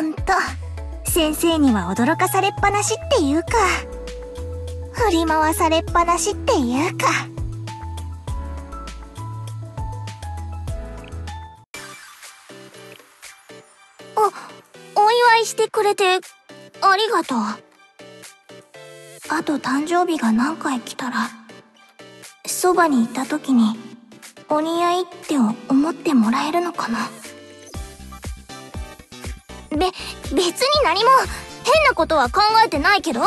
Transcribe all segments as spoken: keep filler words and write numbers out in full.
ほんと、先生には驚かされっぱなしっていうか、振り回されっぱなしっていうか。お、お祝いしてくれてありがとう。あと誕生日が何回来たら、そばにいた時にお似合いって思ってもらえるのかな。べ、別に何も変なことは考えてないけど、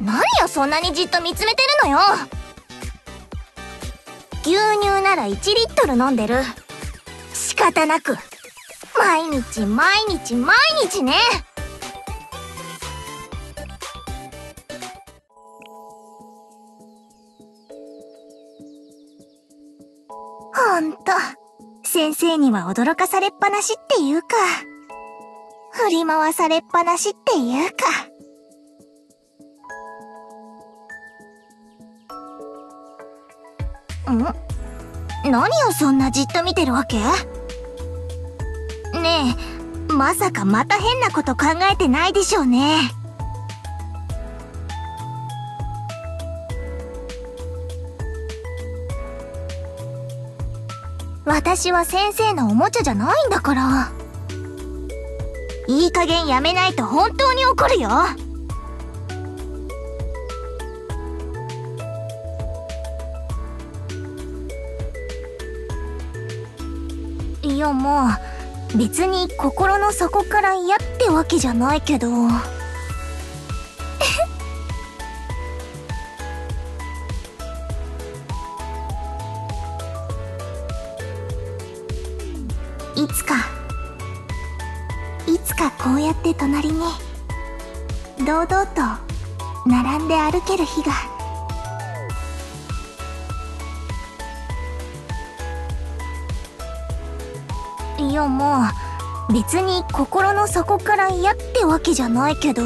何よそんなにじっと見つめてるのよ。牛乳ならいちリットル飲んでる。仕方なく毎日毎日毎日ね。ほんと、先生には驚かされっぱなしっていうか、振り回されっぱなしっていうか。ん？何をそんなじっと見てるわけ？ねえ、まさかまた変なこと考えてないでしょうね。私は先生のおもちゃじゃないんだから。いい加減やめないと本当に怒るよ。いや、もう別に心の底から嫌ってわけじゃないけど。いつかいつかこうやって隣に堂々と並んで歩ける日が。いや、もう別に心の底から嫌ってわけじゃないけど。